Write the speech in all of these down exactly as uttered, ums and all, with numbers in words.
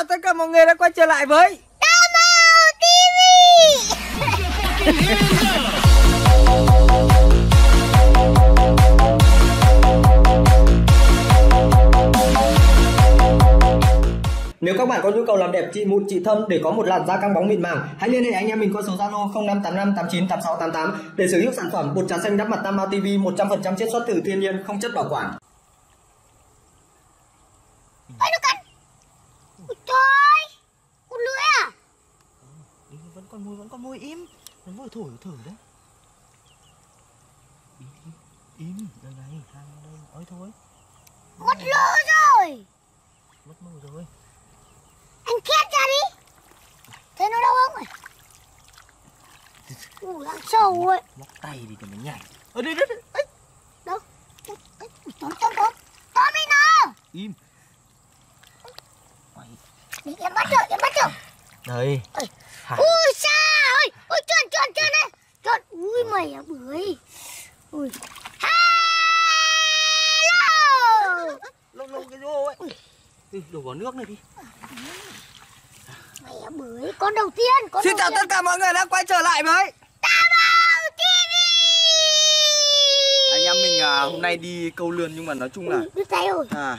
chào tất cả mọi người đã quay trở lại với Tam Mao ti vi. Nếu các bạn có nhu cầu làm đẹp trị mụn trị thâm để có một làn da căng bóng mịn màng, hãy liên hệ anh em mình qua số Zalo không năm tám năm tám chín tám sáu tám tám để sở hữu sản phẩm bột trà xanh đắp mặt Tam Mao ti vi một trăm phần trăm chiết xuất từ thiên nhiên, không chất bảo quản. Ôi nó cắn. Ôi trời. Con lưỡi à? Ừ, vẫn còn mùi, vẫn còn mùi im. Nó vừa thổi thử đấy. Im, đây này, hàng đây, ôi thôi. Mất lưỡi rồi. Mất mùi rồi. Anh khét ra đi. Thế nó đâu không? Ủa đang sâu ấy. Móc tay đi cho nó nhảy. Ở đây đấy. Đâu? Tóm tóm tóm. Tóm đi nào. Im. Đi em bắt rồi, em bắt rồi. Đây. Ui xa ơi. Ui trơn trơn trơn đấy. Trơn. Ui mày à bưởi. Ui. Hello. Lâu lâu cái vô ấy. Đi đổ vào nước này đi. Mẹ bưởi, con đầu tiên, con Xin đầu chào tiên. Tất cả mọi người đã quay trở lại với Tam Mao ti vi. Anh em mình à, hôm nay đi câu lươn nhưng mà nói chung là ừ, đứt tay rồi. À,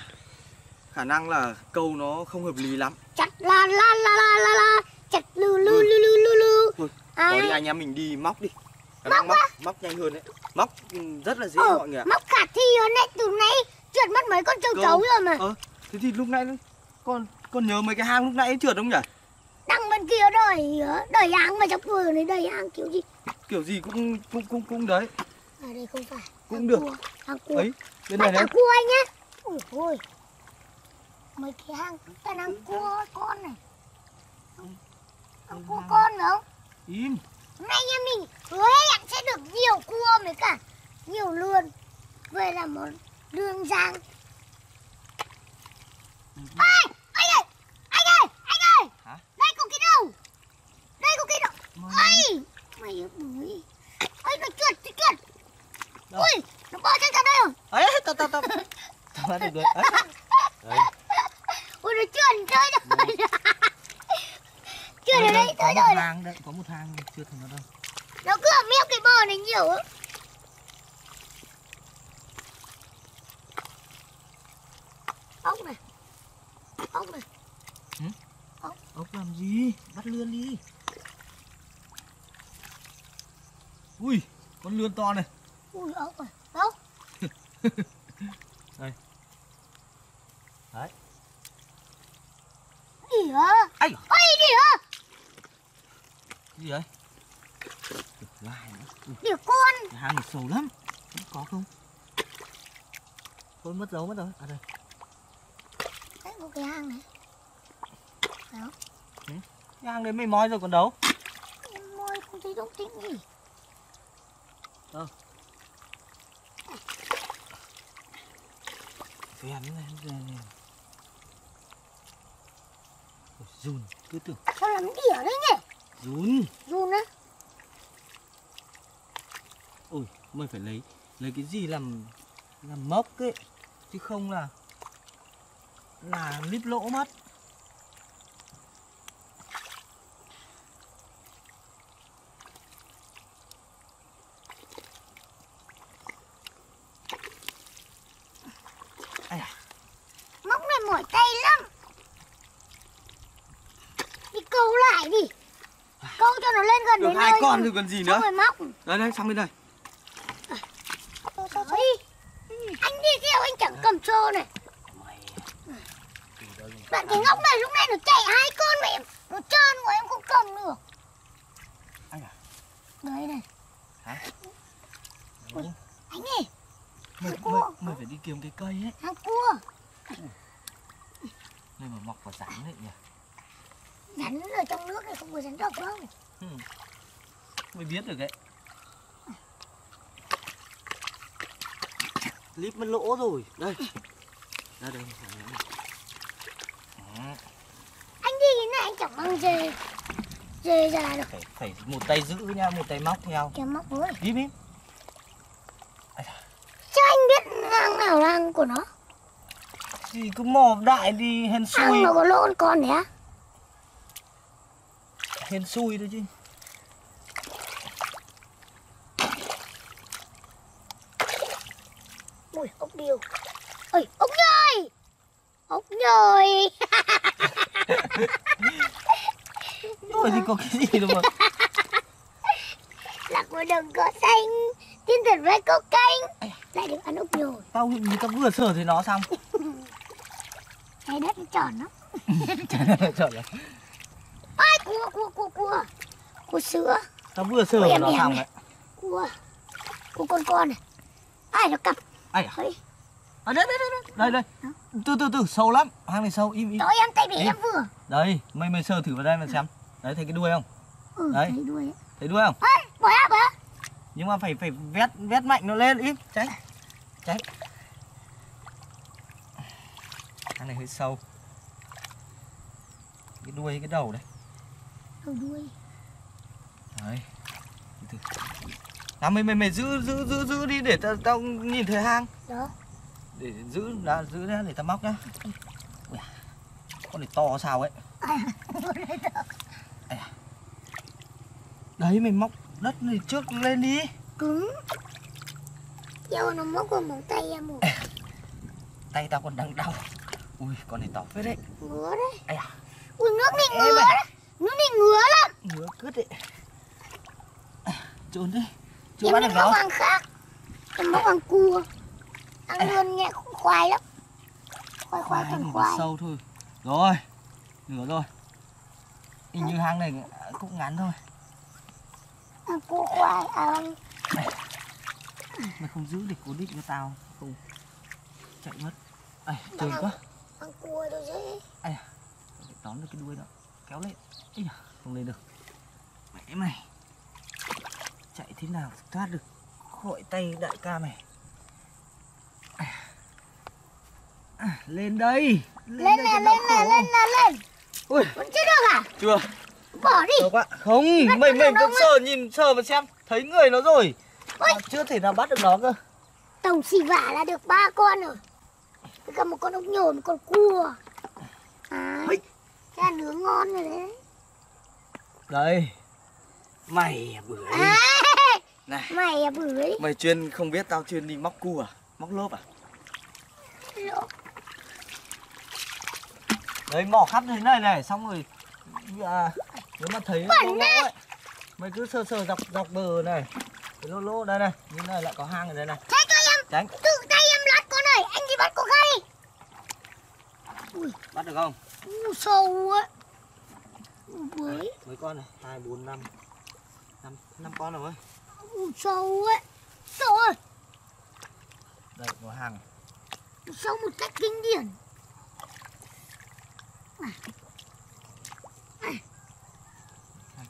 khả năng là câu nó không hợp lý lắm. Chặt la la la la la la, chặt lư lư ừ. lư lư lư lư. Thôi, à. Đi, anh em mình đi móc đi. Khả móc móc, móc nhanh hơn đấy. Móc rất là dễ ừ, mọi người ạ. Móc khả thi hơn đấy, từ nãy trượt mất mấy con châu chấu rồi mà. Ờ, thế thì lúc nãy con con nhớ mấy cái hang lúc nãy ấy trượt không nhỉ? Đằng bên kia đời đời hang mà trong vườn này đời hang kiểu gì kiểu gì cũng cũng cũng cũng đấy. À đây không phải. Cũng hàng được. Cua, hàng cua. Ấy, bên này đấy. Hang cua anh nhá. Ôi ôi. Mấy cái hang toàn hang cua con này. Hang cua con nữa không? Im. Hôm nay nhà mình hứa hẹn sẽ được nhiều cua với cả nhiều lươn. Về là món lươn rang. Ôi! Anh ơi! Anh ơi! Anh ơi! Hả? Đây có cái đầu! Đây có cái đầu! Ôi! Mày ơi! Ôi! Nó trượt! Nó trượt! Ui! Nó bò chân ra đây rồi! Ấy! Tao! Tao! Tao! Tao bắt được rồi! Đấy! Ôi! Nó trượt! Chơi rồi! Trượt ở đây! Tới rồi! Đấy! Có một hang trượt ở đâu! Nó cứ ở mép cái bờ này nhiều á! Ốc này! Ốc này. Ừ? Ốc. Ốc làm gì? Bắt lươn đi. Ui, con lươn to này. Ui, ốc này. Ốc. Đây. Đấy. Gì hả? Ây. Ôi, gì hả? Gì vậy? Điều con. Hàng này sầu lắm. Không có không? Thôi mất dấu mất rồi. À đây. Có cái hang này. Đó. Ừ. Cái hang đấy mày moi rồi còn đâu? Moi không thấy động tĩnh gì. Ờ. Cái hang này này này. Run, cứ tưởng. Sao làm đỉa đấy nhỉ? Run. Run á. Ôi, mày phải lấy lấy cái gì làm làm móc ấy chứ không là là líp lỗ mất. À. Móc này mỏi tay lắm. Đi câu lại đi. Câu cho nó lên gần được đến nơi. Được hai con rồi còn gì nữa. Xong rồi móc. Đấy đấy, xong bên đây. À. Thôi, thôi, thôi. Ừ. Anh đi theo anh chẳng đấy. Cầm xô này. Bạn cái ngóc này lúc này nó chạy hai con mà em nó trơn của em không cầm được. Anh à? Đấy này. Hả? Ui, anh ơi. Mày, mày, mày phải đi kiếm cái cây ấy. Hang cua. Nơi mà mọc vào rắn đấy nhỉ? Rắn ở trong nước này không có rắn độc đâu. Ừ. Mày biết được đấy. Líp mất lỗ rồi. Đây. Ra đây. Anh đi thế này anh chẳng mang dê dê ra được. Phải, phải một tay giữ nha, một tay móc theo. Cái móc với. Đi đi. Cho anh biết hang nào hang của nó. Thì cứ mò đại đi hên xui. Ăn nó có lộn con nhé. Hên xui thôi chứ. Ui, ốc điều. Ôi, ốc nhơi. Ốc nhơi. Ôi, thì có cái gì đâu mà. Là của đồng cỏ xanh, tiên thật với cốc canh. Lại được ăn ốc nhồi. Tao, tao vừa sờ thấy nó xong. Cái đất nó tròn lắm. Cái đất nó tròn lắm. Ôi, cua, cua, cua, cua. Cua sữa. Tao vừa sờ thấy nó xong đấy. Cua, cua con con này. Ai nó cặp. Ai à? À, đây, đây, đây, đây, đây. Từ, từ, từ, sâu lắm. Hàng này sâu, im, im. Tối em tay bị em vừa. Đây, mày mày sờ thử vào đây mà xem. Đấy, thấy cái đuôi không? Ừ, đấy. Thấy đuôi. Thấy đuôi không? Ê, bỏ ra, bỏ ra. Nhưng mà phải phải vét vét mạnh nó lên, im, tránh. Tránh. Hàng này hơi sâu. Cái đuôi, cái đầu đấy. Đầu đuôi. Đấy. Từ từ. Đó, mày mày mày giữ giữ giữ giữ đi để tao tao nhìn thấy hang. Đó. Để giữ đã giữ ra để tao móc nhá. Ui à, con này to sao ấy. À, đấy mày móc đất này trước lên đi. Cứng. Dao nó móc vào móng tay em một. À, tay tao còn đang đau. Ui con này to phết đấy. Ngứa đấy. Ây à. Ui nước này ngứa. Mày... Nước này ngứa lắm. Ngứa cứt đấy. À, trốn đi. Em bắt được nó. Ăn khác. Em móc ăn cua. Ăn à, luôn nghe khoai lắm. Khoai khoai cần khoai. Sâu thôi. Rồi. Nửa rồi. Hình như hang này cũng ngắn thôi. Ăn cua khoai ăn. À, mày không giữ được cố định cho tao. Không. Chạy mất. Ây, à, trời quá. Ăn cua thôi chứ. Ây à. Phải tóm được cái đuôi đó. Kéo lên. Ây à, không lên được. Mày cái mày. Chạy thế nào thoát được khỏi tay đại ca mày. À, à, lên đây. Lên lên đây, lên lên, lên lên lên. Ui, vẫn chưa được à? Chưa. Bỏ đi. Không, không mày mày cứ sờ nhìn sờ mà xem, thấy người nó rồi. À, chưa thể nào bắt được nó cơ. Tổng xì vả là được ba con rồi. Với cả một con ốc nhồi, một con cua. À, cái ăn nướng ngon rồi đấy. Đây. Mày à bưởi. À, này. Mày à bưởi. Mày chuyên không biết tao chuyên đi móc cua à? Móc lốp à? Lốp. Đấy mỏ khắp thế này này, xong rồi à, nếu mà thấy lỗ lỗ ấy, mày cứ sờ sờ dọc dọc bờ này. Cái lỗ lỗ đây này, như này lại có hang ở đây này. Thế cho em. Tránh. Tự tay em lát con này, anh đi bắt con gái. Ui, bắt được không? U sâu ấy. Bưởi. Mấy con này, hai bốn năm. Năm, năm con rồi. Sâu ấy. Sâu ơi. Đây, có hàng. Sâu một cách kinh điển. À. À. À.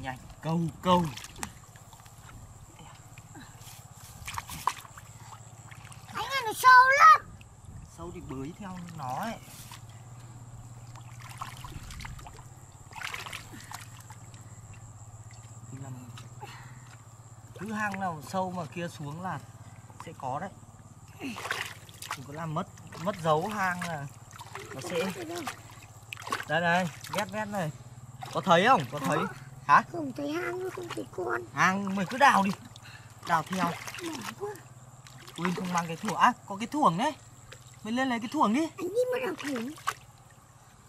Nhanh, câu câu. Anh ơi nó sâu lắm. Sâu thì bới theo nó ấy. Cứ hang nào sâu mà kia xuống là sẽ có đấy. Đừng có làm mất mất dấu hang là nó sẽ. Đây này, vét vét này. Có thấy không? Có thấy. Hả? Không thấy hang, không thấy con. Hang mày cứ đào đi. Đào theo. Ui không mang cái thủa. À, có cái thủng đấy. Mày lên lấy cái thủng đi. Anh đi mà đào thủng.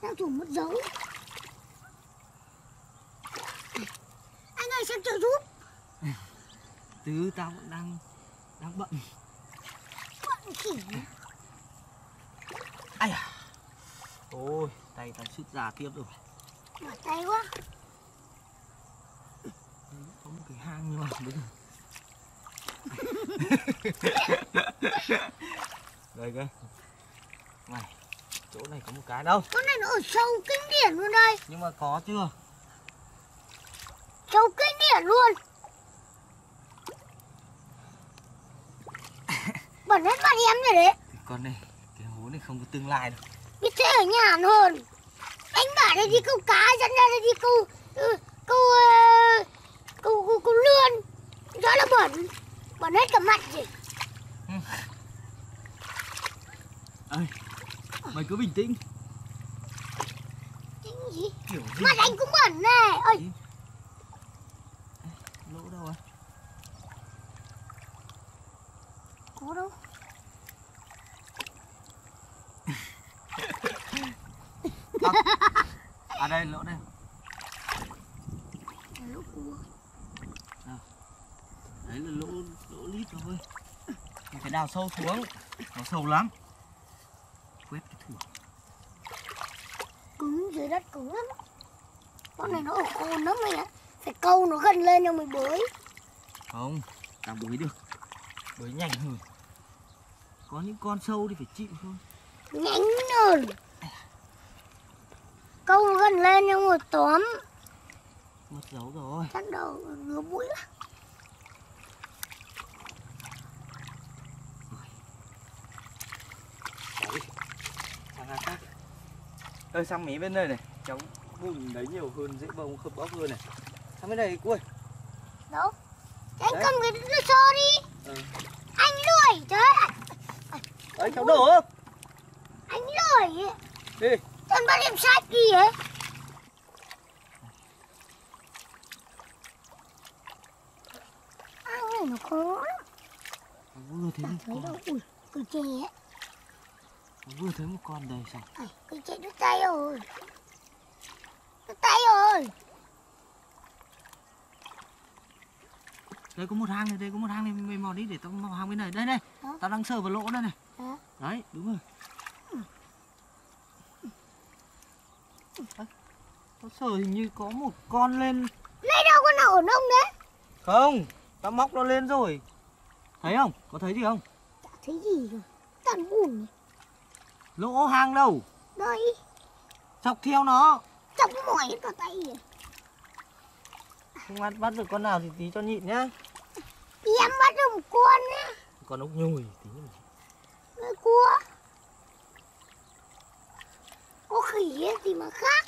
Đào thủng mất dấu. Anh ơi xem trợ giúp. Tứ tao vẫn đang đang bận. Bận khỉ. Ai à. Ôi, tay tao sứt ra tiếp rồi. Mỏi tay quá. Đấy, có một cái hang nhưng mà bây giờ. Đây cái. Này, chỗ này có một cái đâu. Chỗ này nó ở sâu kinh điển luôn đây. Nhưng mà có chưa? Sâu kinh điển luôn. Bẩn hết mắt em rồi đấy. Con này, cái hố này không có tương lai đâu. Biết thế ở nhà hơn. Anh bảo đây đi câu cá, dẫn ra đây đi câu, câu, câu, câu, câu, câu, câu lươn. Rõ là bẩn, bẩn hết cả mặt gì. Ừ. Ê, mày cứ bình tĩnh. Tĩnh gì? Kiểu gì? Mặt anh cũng bẩn này. Ôi. Lỗ đâu à? Có đâu. À, à đây, lỗ đây. Lỗ cua. À, đấy là lỗ lỗ lít thôi. Mình phải đào sâu xuống, nó sâu lắm. Quét cái thử. Cứng, dưới đất cứng lắm. Con này nó ở cồn lắm mày ạ. Phải câu nó gần lên cho mới bới. Không, tao bới được. Bới nhanh hơn. Có những con sâu thì phải chịu thôi. Nhánh hơn. Câu nó gần lên nhưng mà tóm. Mất dấu rồi. Chắc đầu ngứa mũi lắm. Ơi sang mé bên đây này, cháu bùn đấy nhiều hơn, dễ bông khớp bóc hơn này. Sang bên đây cua. Đâu? Anh cầm cái lưỡi xô đi. Ừ. Anh lười, trời ơi. Anh cháu đổ. Anh lười. Đi. Con bắt em sát kìa. Ăn này nó khó lắm. Vừa thấy một con. Con chê ấy. Vừa thấy một con đầy sạch. À, con chê đứt tay rồi. Đứt tay rồi. Đây có một hang này, đây có một hang này, mày mò đi để tao mò hang bên này. Đây đây, hả? Tao đang sờ vào lỗ đây này. Hả? Đấy, đúng rồi. Nó sờ hình như có một con lên. Lấy đâu con nào ổn không đấy? Không, tao móc nó lên rồi. Thấy không? Có thấy gì không? Chả thấy gì rồi. Toàn bùn. Lỗ hang đâu? Đây. Chọc theo nó. Chọc mỏi hết cả tay rồi. Không ăn bắt được con nào thì tí cho nhịn nhá. Tí em bắt được một con nhá. Con ốc nhồi tí nữa. Mấy cua. Có khỉ ấy, gì mà khác.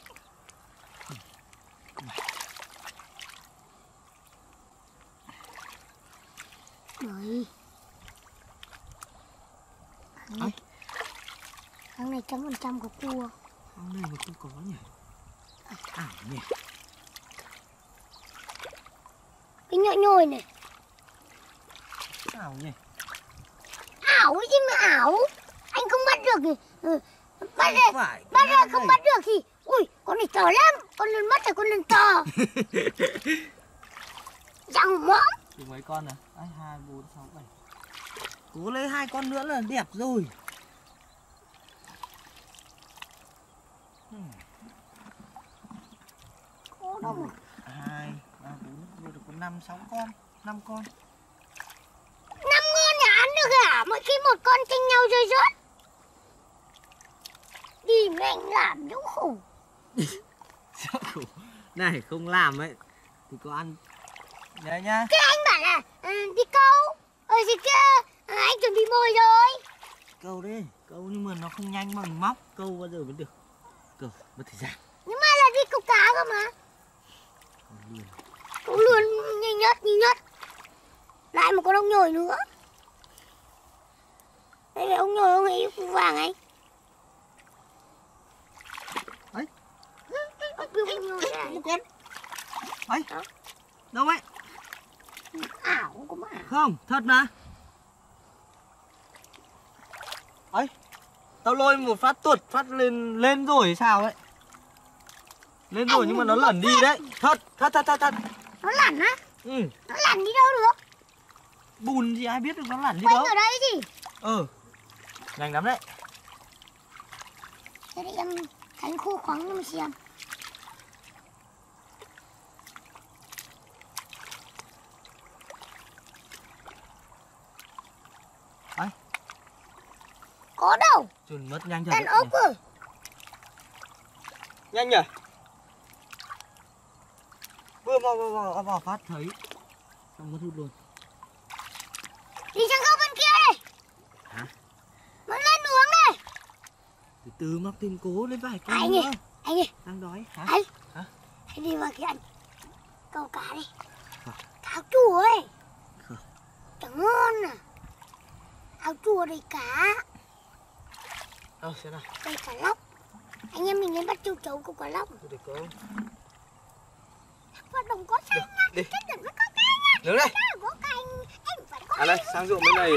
Đấy. Hàng này trăm phần trăm có cua. Hàng này mà không có nhỉ. Ảo nhỉ. Cái nhội nhồi này. Ảo nhỉ. Ảo gì mà ảo. Anh không bắt được nhỉ. Ừ. Bắt được, bắt được, không bắt được thì... Ui, con này to lắm. Con lần mất rồi, con lần to. Răng mõm. Thì mấy con à? Đấy, hai, bốn, sáu, bảy. Cố lấy hai con nữa là đẹp rồi. Có đâu một, hai, ba, bốn, năm, sáu con. năm con. năm con nhà ăn được hả? Mỗi khi một con tranh nhau rơi rớt. Đi mẹ làm nhũ khủng. Này không làm ấy thì có ăn đấy nhá. Cái anh bảo là uh, đi câu ở gì kia, à, anh chuẩn bị mồi rồi. Câu đi, câu nhưng mà nó không nhanh bằng móc. Câu bao giờ mới được, câu mất thời gian. Nhưng mà là đi câu cá cơ mà. Câu luôn nhanh nhất, nhanh nhất. Lại một con ốc nhồi nữa. Đây là ốc nhồi, ông ấy cũng vàng ấy. Một con. Ấy. Đâu vậy? Ảo có mà. Không, thật mà. Ấy. Tao lôi một phát tuột phát lên lên rồi hay sao ấy? Lên rồi nhưng mà nó lẩn đi đấy. Thật, thật thật thật thật. Nó lẩn á? Ừ. Nó lẩn đi đâu được? Bùn gì ai biết được nó lẩn đi đâu. Quay ở đây gì? Ừ. Nhanh lắm đấy. Thế để em cánh khô khoáng cho mình xem. Có đâu. Chừng mất nhanh thật. Đàn ốc rồi. Nhanh nhỉ. Vừa vào vào vào, vào phát thấy. Xong mất hút luôn. Đi sang góc bên kia đây. Hả? Vẫn lên uống đây. Từ từ móc thêm cố lên vài con. Anh ơi, anh ơi. Đang đói. Hả? Anh. Hả? Anh đi vào kia anh. Câu cá đi. Hả? Cá chủ ấy. áo chùa đầy cá. Đâu xem nào. Đây cá lóc. Anh em mình lên bắt châu chấu của cá lóc. Để có. Và đồng có xanh nha. Đi. Cái đồng có cái nha. Đứng đây. Có canh. Em phải có. À đây, sang ruộng bên này.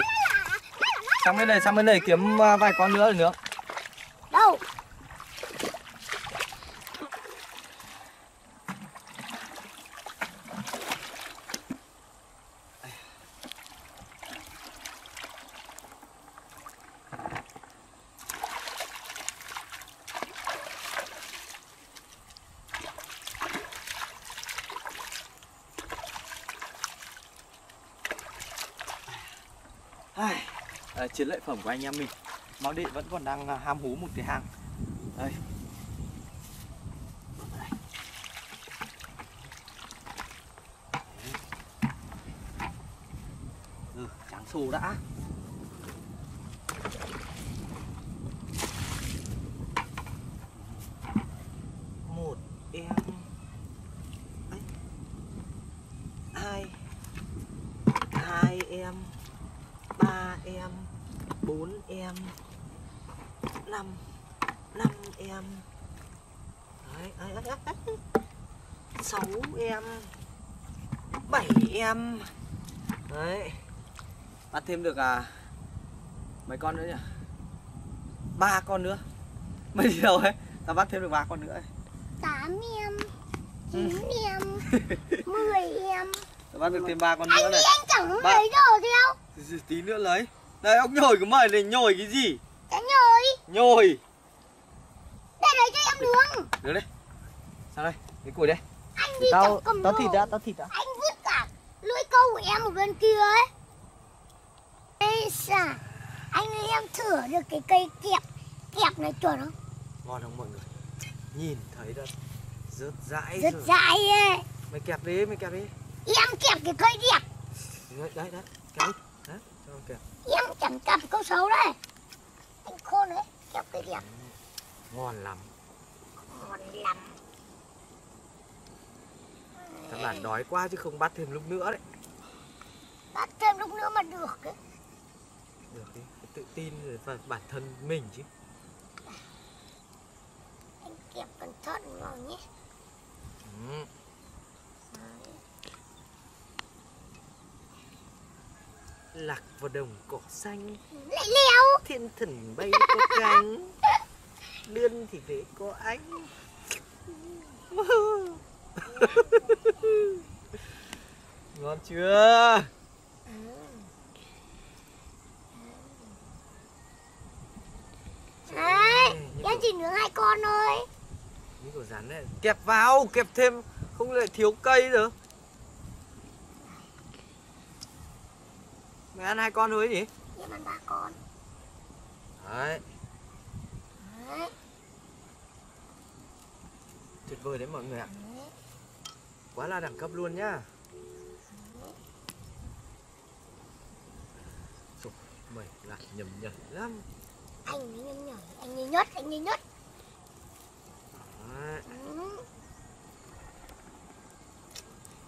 Sang bên này, sang bên này kiếm vài con nữa rồi nữa. Đâu? À, chiến lợi phẩm của anh em mình, Mao Đệ vẫn còn đang ham hú một cái hàng đây. Ừ, trắng xù đã. Một em đấy. Hai Hai em, ba em, bốn em, năm năm em, sáu em, bảy em, đấy, bắt thêm được à mấy con nữa nhỉ? Ba con nữa, mấy gì đâu ấy, ta bắt thêm được ba con nữa. Tám em, chín em, mười em. Ta bắt được thêm ba con nữa này. Anh chẳng lấy đồ theo. Tí nữa lấy. Đây ông nhồi cái mời này, nhồi cái gì? Cái nhồi. Nhồi. Đây lấy cho em đường. Được đấy. Sao đây? Cái củi đây. Anh đi tao cầm tao đồ. Thịt đã, tao thịt đã. Anh vứt cả lưỡi câu của em ở bên kia ấy. Ê xà. Anh ơi em thử được cái cây kẹp. Kẹp này chuẩn không? Ngon không mọi người? Nhìn thấy đã rớt dãi. Rớt dãi ấy. Mày kẹp đi, mày kẹp đi. Em kẹp cái cây đẹp. Đấy, đấy, đấy. Cái đấy, cho kẹp. Em chẳng cầm câu xấu đấy. Anh khôn đấy, kẹp cái đẹp. Ngon lắm. Ngon lắm. Các bạn đói quá chứ không bắt thêm lúc nữa đấy. Bắt thêm lúc nữa mà được đấy. Được đi, tự tin vào bản thân mình chứ. Anh kẹp cẩn thận vào nhé. Ừ. Lạc vào đồng cỏ xanh lại leo. Thiên thần bay có cánh. Lươn thì phải có ánh. Ngon chưa? Đấy, em chỉ nướng hai con thôi. Cái của rắn này. Kẹp vào, kẹp thêm. Không lại thiếu cây nữa. Mày ăn hai con thôi gì? Em ăn ba con. Đấy. Đấy. Tuyệt vời đấy mọi người ạ. Đấy. Quá là đẳng cấp luôn nhá. Rồi, mày lạc nhầm nhầm lắm. Anh nhầm nhầm, anh nhầm nhất, anh nhầm nhất. Đấy. Ừ.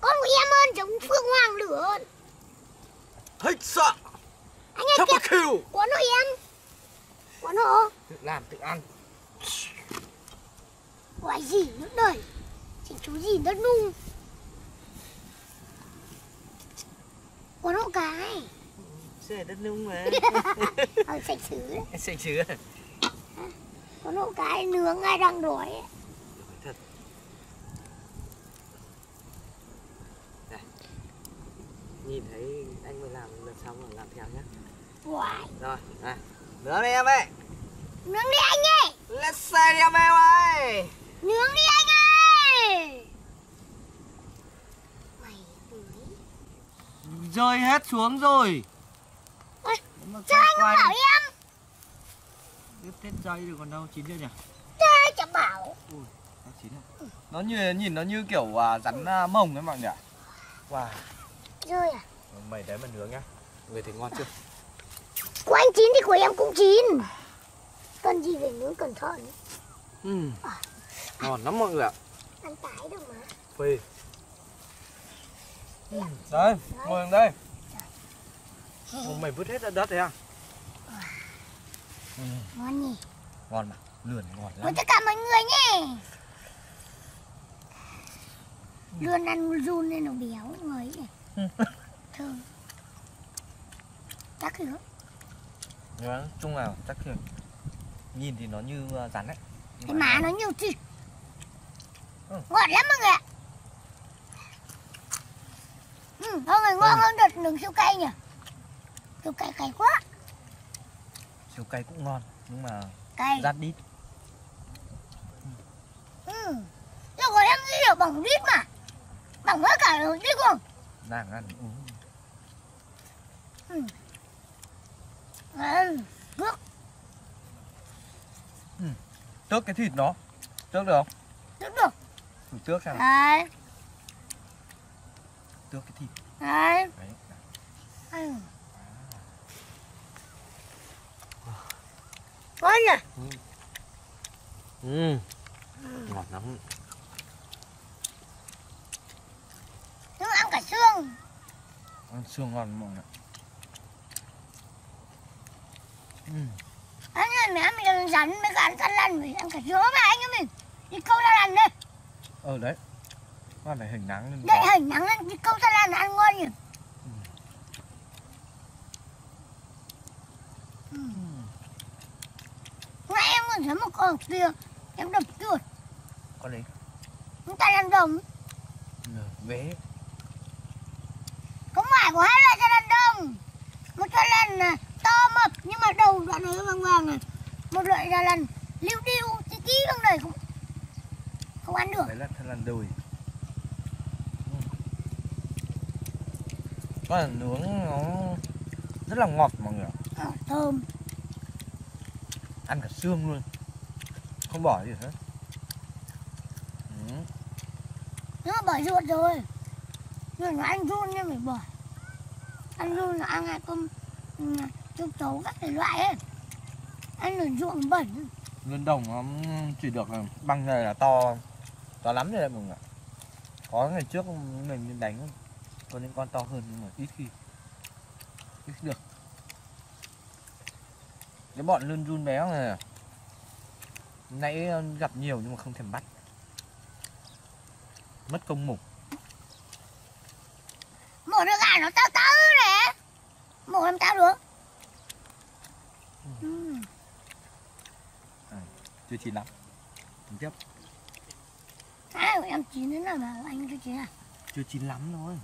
Con của em hơn giống Phương Hoàng lửa hơn. Hết sợ. Anh ơi kẹp khỉu. Quán hộ em. Quán hộ. Tự làm tự ăn. Quái gì nước đời. Chỉ chú gì đất nung. Quán hộ cái. Chứ là đất nung mà. Ờ sạch sứ đấy. Sạch sứ à. Quán hộ cái nướng ai đang đói. Đói thật. Nhìn thấy anh mới làm lần sau rồi làm theo nhé. Wow. Rồi, này. Nướng đi em ơi. Nướng đi anh ơi. Let's say đi em ơi. Nướng đi anh ơi. Rơi hết xuống rồi. Ôi, sao anh không bảo em? Tiếp tết dây rồi còn đâu, chín chưa nhỉ? Trời, chẳng bảo. Ui, nó chín rồi. Ừ. Nó như, nhìn nó như kiểu uh, rắn uh, mồng ấy mọi người ạ. Wow. Rơi à? Mày đấy mà nướng nhá. Người thấy ngon chưa? Của anh chín thì của em cũng chín. Cần gì phải nướng cẩn thận. Ừ. À. Ngon lắm mọi người ạ. Ăn tái được mà. Phê. Ừ. Đấy, ngồi đây. Trời. Mày vứt hết ra đất thế à? Ừ. Ngon nhỉ. Ngon mà, lườn ngon lắm. Ôi, tất cả mọi người nhé. Lươn ăn run nên nó béo người nhỉ. Thơm. Chắc hiểu. Nói chung là chắc hiểu. Nhìn thì nó như rắn đấy. Cái má nó, nó nhiều thịt. Ừ. Ngọt lắm mọi người ạ. Ừ, mọi người ngon ừ. hơn đợt nướng siêu cay nhỉ. Siêu cay cay quá. Siêu cay cũng ngon, nhưng mà cay. Rát đít. Ừ. Lúc rồi em nghĩ là bỏng đít mà. Bỏng hết cả đít không? Đang ăn uống. Ừ. Ừ. Tước. Ừ. Tước cái thịt nó. Tước được không? Tước được. Thử tước xem. Đấy. Tước cái thịt. Đấy. Đấy. Ừ. Ngon nhỉ? Ừ. Ừ. Ừ. Ngọt lắm. Nhưng ăn cả xương. Ăn xương ngon mọi người. Ừ. Anh ơi, mẹ mình ăn rắn, mới ăn cá lăn, mình ăn cả dứa mà anh ơi mình. Đi câu ra lăn đây. Ờ đấy. Con này hình nắng lên. Đấy, có. Hình nắng lên, đi câu ra lăn ăn ngon nhỉ. Ừ. Ừ. Nãy em còn thấy một con kia, em đập chuột. Con đấy. Chúng ta ăn đồng. Ừ, vế. Có phải của hai loại cho lăn đồng. Một cho lăn này. To mập nhưng mà đầu đoạn nó vàng vàng này, một loại là lần liu điu tí tí bằng này không không ăn được. Đấy là lần đùi. Có là nướng nó rất là ngọt mọi người ạ. À, thơm. Ăn cả xương luôn, không bỏ gì hết. Ừ. Nếu mà bỏ ruột rồi, nhưng mà ăn run nên phải bỏ. Ăn run là ăn ai cũng chúng cháu các thể loại ấy. Ăn lươn ruộng bẩn. Lươn đồng nó chỉ được băng này là to. To lắm rồi đấy mọi người ạ. Có ngày trước mình đánh có những con to hơn nhưng mà ít khi ít được. Cái bọn lươn run béo này nãy gặp nhiều nhưng mà không thèm bắt. Mất công mổ. Mổ được à, nó tao tao này. Mổ làm tao được. Ừ. À, chưa chín lắm. Tính tiếp. À, em chín đến nào mà anh chưa chín à? Chưa chín lắm thôi.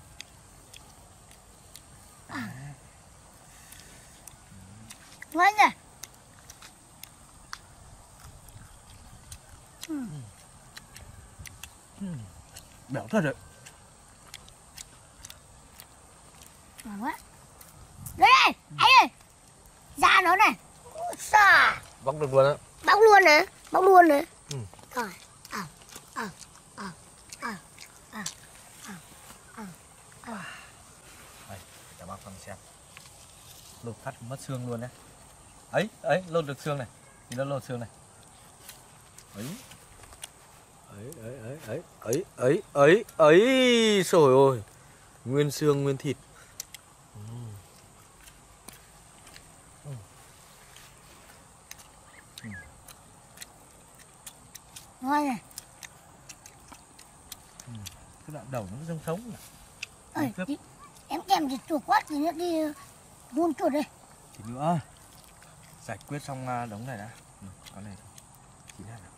À. Ngon nhỉ? Ừ. Ừ. Béo thật đấy. Ngon quá. Đây đây, anh ơi. Da nó này. Xà. Bóc được luôn á. Bóc luôn nè, bóc luôn nè. Ừ. Rồi. À, à, à, à, à, à, à, à. Đây, các bác con xem. Lột phát mất xương luôn đấy. Ấy, ấy, lột được xương này. Thì nó lột xương này. Ấy. Ấy, ấy, ấy, ấy, ấy, ấy, ấy, ấy. Trời ơi. Nguyên xương, nguyên thịt. Ngon này. Ừ, cái đoạn đầu nó giống sống này. Ơi, đi, em kèm thì chuột quá thì nó đi buôn chuột đây. Thì nữa giải quyết xong đống này đã. Ừ, con này chỉ ra nào.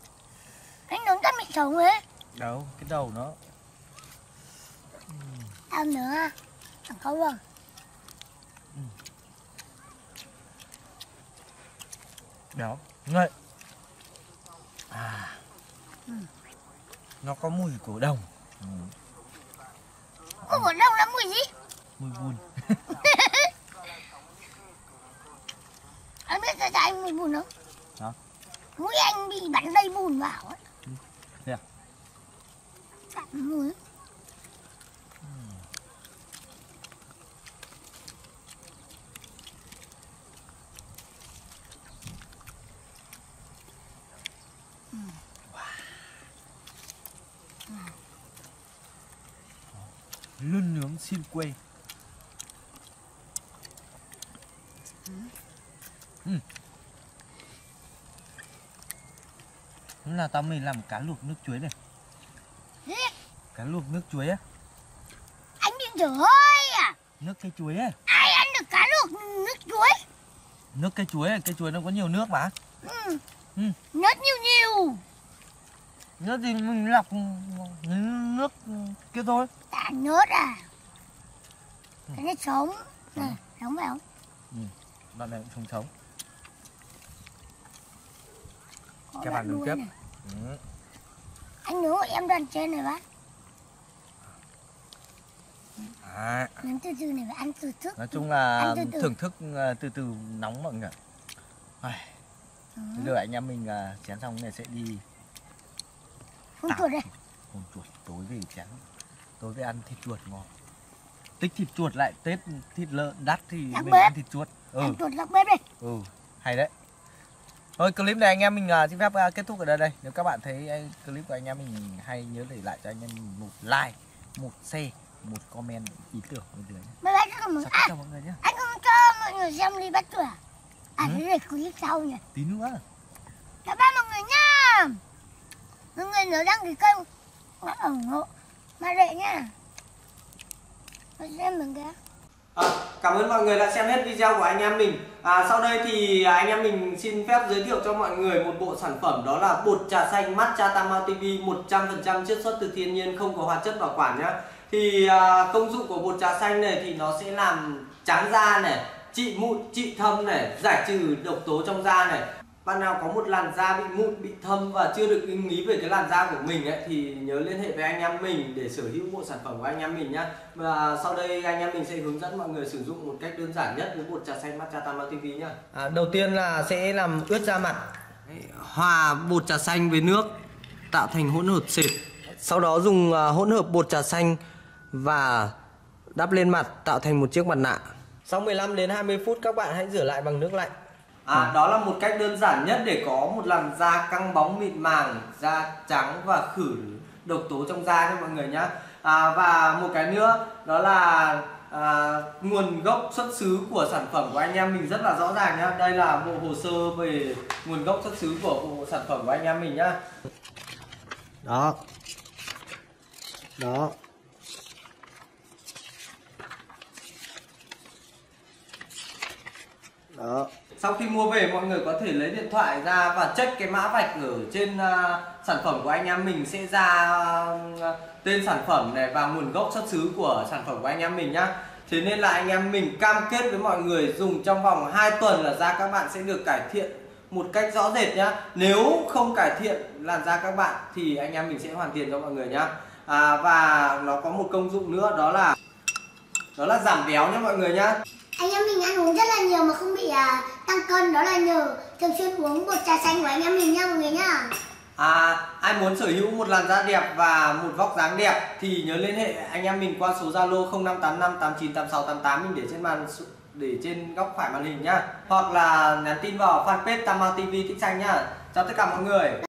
Anh đống cắt mịn sống ấy. Đâu, cái đầu nó. Ừ. Tao nữa, chẳng câu rồi. Ừ. Béo, ngậy. À. Ừ. Nó có mùi cổ đồng. Ừ. Cổ đồng là mùi gì? Mùi bùn. Anh biết sao anh mùi bùn không? Hả? Mũi anh bị bắn dây bùn vào ấy. Ừ. Thế à? Bắn mùi. Ừ. Ừ. Lươn nướng xin quê. Ừ. Lúc nào tao mình làm cá luộc nước chuối này. Cá luộc nước chuối á. Anh bị dở hơi à? Nước cây chuối á. Ai ăn được cá luộc nước chuối? Nước cây chuối à? Cây chuối nó có nhiều nước mà. Ừ. Ừ. Nước nhiều nhiều. Nước thì mình lọc nước kia thôi. Tả nước à? Ừ. Cái này sống. Này, ừ. Sống phải không? Ừ. Đoạn này cũng sống sống. Cái bàn nướng tiếp. Ừ. Anh nướng em đoàn trên này bác. À. Nướng từ từ này phải ăn từ thức. Nói chung là từ từ. Thưởng thức từ từ nóng mọi người. À. Ừ. Giờ anh em mình chén xong này sẽ đi. Hôm chuột đây. Hôm chuột tối về chén. Tối về ăn thịt chuột ngon. Tích thịt chuột lại Tết thịt lợn đắt thì lắc mình bếp. Ăn thịt chuột. Ừ. Ăn chuột lắc bếp đây. Ừ. Hay đấy. Thôi clip này anh em mình xin phép kết thúc ở đây đây. Nếu các bạn thấy clip của anh em mình hay nhớ để lại cho anh em mình một like, một share, một comment ý tưởng bên dưới. Bye bye các bạn. À, mọi người nhé. Anh không cho mọi người xem đi bắt chuột. À thế là clip sau nhỉ. Tí nữa. Cảm ơn mọi người nha. Mọi người nhớ đăng ký kênh và ủng hộ Mà Đệ nha. À, cảm ơn mọi người đã xem hết video của anh em mình. À, sau đây thì anh em mình xin phép giới thiệu cho mọi người một bộ sản phẩm, đó là bột trà xanh Matcha Tam Mao ti vi một trăm phần trăm chiết xuất từ thiên nhiên, không có hóa chất bảo quản nhá. Thì à, công dụng của bột trà xanh này thì nó sẽ làm trắng da này, trị mụn, trị thâm này, giải trừ độc tố trong da này. Bạn nào có một làn da bị mụn, bị thâm và chưa được nghĩ về cái làn da của mình ấy, thì nhớ liên hệ với anh em mình để sở hữu bộ sản phẩm của anh em mình nhé. Và sau đây anh em mình sẽ hướng dẫn mọi người sử dụng một cách đơn giản nhất với bột trà xanh Matcha Tam Mao ti vi nhá. À, đầu tiên là sẽ làm ướt da mặt. Hòa bột trà xanh với nước tạo thành hỗn hợp sệt. Sau đó dùng hỗn hợp bột trà xanh và đắp lên mặt tạo thành một chiếc mặt nạ. Sau mười lăm đến hai mươi phút các bạn hãy rửa lại bằng nước lạnh. À, đó là một cách đơn giản nhất để có một làn da căng bóng mịn màng, da trắng và khử độc tố trong da nha mọi người nhé. À, và một cái nữa đó là à, nguồn gốc xuất xứ của sản phẩm của anh em mình rất là rõ ràng nhá. Đây là bộ hồ sơ về nguồn gốc xuất xứ của bộ sản phẩm của anh em mình nhá. Đó. Đó. Đó. Sau khi mua về mọi người có thể lấy điện thoại ra và check cái mã vạch ở trên uh, sản phẩm của anh em mình, sẽ ra uh, tên sản phẩm này và nguồn gốc xuất xứ của sản phẩm của anh em mình nhá. Thế nên là anh em mình cam kết với mọi người dùng trong vòng hai tuần là da các bạn sẽ được cải thiện một cách rõ rệt nhá. Nếu không cải thiện làn da các bạn thì anh em mình sẽ hoàn tiền cho mọi người nhá. À, và nó có một công dụng nữa đó là đó là giảm béo nhá mọi người nhá. Anh em mình ăn uống rất là nhiều mà không bị à, tăng cân, đó là nhờ thường xuyên uống bột trà xanh của anh em mình nha mọi người nhá. À, ai muốn sở hữu một làn da đẹp và một vóc dáng đẹp thì nhớ liên hệ anh em mình qua số Zalo không năm tám năm tám chín tám sáu tám tám mình để trên màn để trên góc phải màn hình nhá. Hoặc là nhắn tin vào fanpage Tam Mao ti vi Thích Xanh nhá. Chào tất cả mọi người.